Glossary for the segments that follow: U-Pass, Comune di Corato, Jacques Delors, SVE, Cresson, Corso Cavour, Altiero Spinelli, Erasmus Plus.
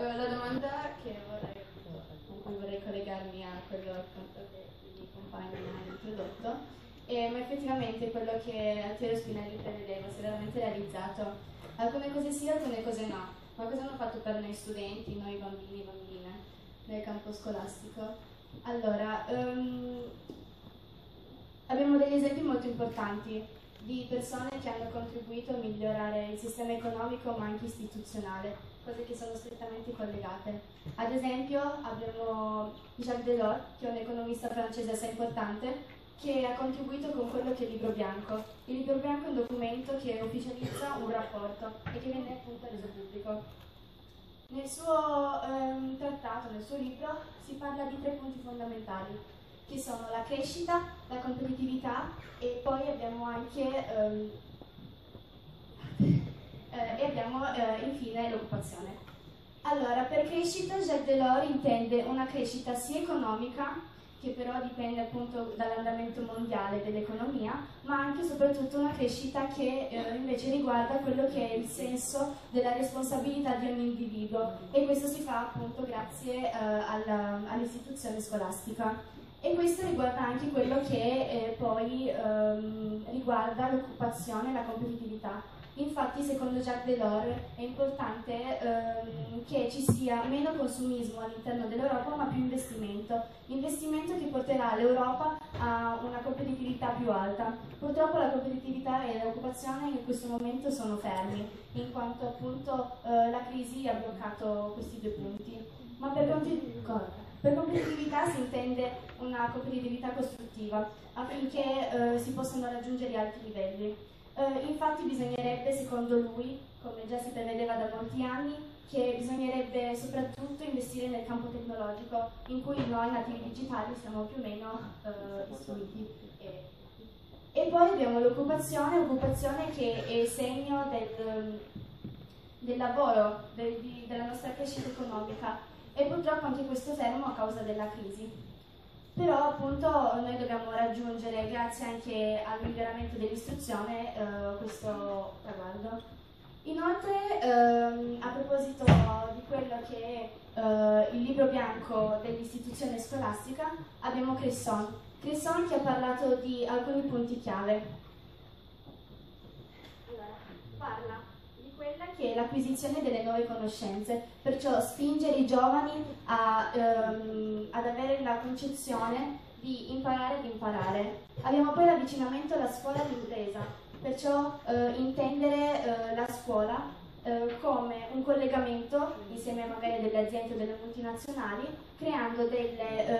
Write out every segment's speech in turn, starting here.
la domanda con cui vorrei collegarmi a quello che i miei compagni hanno introdotto, ma effettivamente quello che Altiero Spinelli prevedeva si è veramente realizzato. Alcune cose sì, alcune cose no. Ma cosa hanno fatto per noi studenti, noi bambini e bambine nel campo scolastico? Allora, abbiamo degli esempi molto importanti di persone che hanno contribuito a migliorare il sistema economico ma anche istituzionale, cose che sono strettamente collegate. Ad esempio abbiamo Jacques Delors, che è un economista francese assai importante, che ha contribuito con quello che è il libro bianco. Il libro bianco è un documento che ufficializza un rapporto e che viene appunto reso pubblico. Nel suo trattato, nel suo libro, si parla di 3 punti fondamentali, che sono la crescita, la competitività e poi abbiamo anche infine l'occupazione. Allora, per crescita Jacques Delors intende una crescita sia economica, che però dipende appunto dall'andamento mondiale dell'economia, ma anche e soprattutto una crescita che invece riguarda quello che è il senso della responsabilità di ogni individuo, e questo si fa appunto grazie all'istituzione scolastica. E questo riguarda anche quello che poi riguarda l'occupazione e la competitività. Infatti, secondo Jacques Delors, è importante che ci sia meno consumismo all'interno dell'Europa, ma più investimento. Investimento che porterà l'Europa a una competitività più alta. Purtroppo la competitività e l'occupazione in questo momento sono fermi, in quanto appunto la crisi ha bloccato questi 2 punti. Ma per competitività si intende una competitività costruttiva, affinché si possano raggiungere altri livelli. Infatti bisognerebbe, secondo lui, come già si prevedeva da molti anni, che bisognerebbe soprattutto investire nel campo tecnologico, in cui noi nativi digitali siamo più o meno istruiti. E poi abbiamo l'occupazione, che è segno del lavoro, della nostra crescita economica. E purtroppo anche questo fermo a causa della crisi. Però appunto noi dobbiamo raggiungere, grazie anche al miglioramento dell'istruzione, questo traguardo. Inoltre, a proposito di quello che è il libro bianco dell'istituzione scolastica, abbiamo Cresson, che ha parlato di alcuni punti chiave. Allora, parla che è l'acquisizione delle nuove conoscenze, perciò spingere i giovani ad avere la concezione di imparare ad imparare. Abbiamo poi l'avvicinamento alla scuola d'impresa, perciò intendere la scuola come un collegamento insieme magari delle aziende o delle multinazionali, creando dei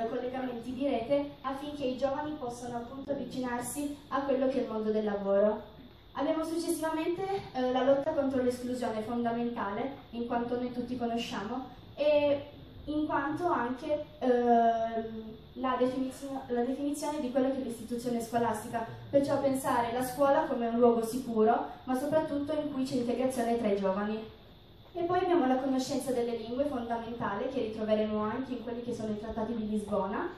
collegamenti di rete affinché i giovani possano appunto avvicinarsi a quello che è il mondo del lavoro. Abbiamo successivamente la lotta contro l'esclusione, fondamentale, in quanto noi tutti conosciamo, e in quanto anche la definizione di quello che è l'istituzione scolastica, perciò pensare la scuola come un luogo sicuro, ma soprattutto in cui c'è integrazione tra i giovani. E poi abbiamo la conoscenza delle lingue, fondamentale, che ritroveremo anche in quelli che sono i trattati di Lisbona,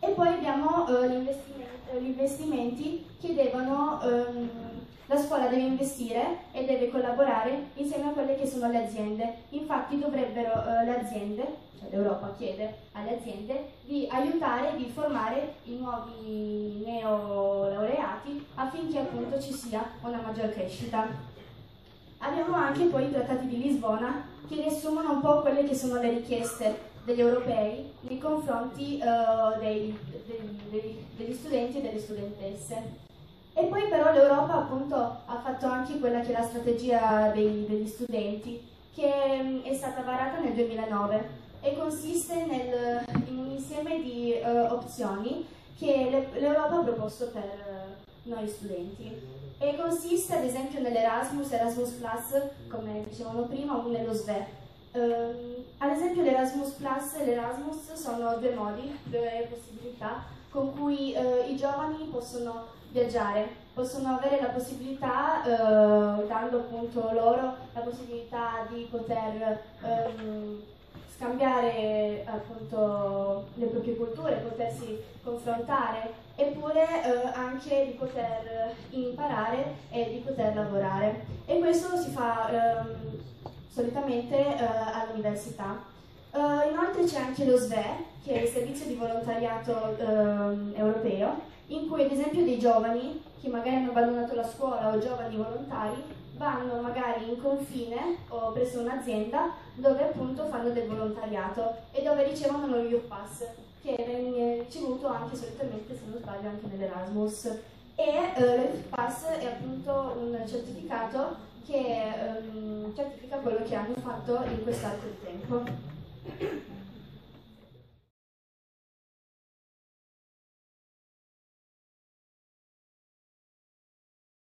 e poi abbiamo gli investimenti che devono... La scuola deve investire e deve collaborare insieme a quelle che sono le aziende. Infatti dovrebbero le aziende, cioè l'Europa chiede alle aziende, di aiutare, di formare i nuovi neolaureati affinché appunto ci sia una maggior crescita. Abbiamo anche poi i trattati di Lisbona, che riassumono un po' quelle che sono le richieste degli europei nei confronti degli studenti e delle studentesse. E poi però l'Europa appunto ha fatto anche quella che è la strategia degli studenti, che è stata varata nel 2009 e consiste in un insieme di opzioni che l'Europa ha proposto per noi studenti, e consiste ad esempio nell'Erasmus, Erasmus Plus, come dicevamo prima, o nello SVE. Ad esempio l'Erasmus Plus e l'Erasmus sono 2 modi, 2 possibilità con cui i giovani possono viaggiare, possono avere la possibilità, dando appunto loro la possibilità di poter scambiare appunto le proprie culture, potersi confrontare, eppure anche di poter imparare e di poter lavorare. E questo si fa solitamente all'università. Inoltre c'è anche lo SVE, che è il servizio di volontariato europeo, in cui ad esempio dei giovani che magari hanno abbandonato la scuola o giovani volontari vanno magari in confine o presso un'azienda dove appunto fanno del volontariato e dove ricevono lo U-Pass, che viene ricevuto anche solitamente, se non sbaglio, anche nell'Erasmus. E l'U-Pass è appunto un certificato che certifica quello che hanno fatto in quest'arco di tempo.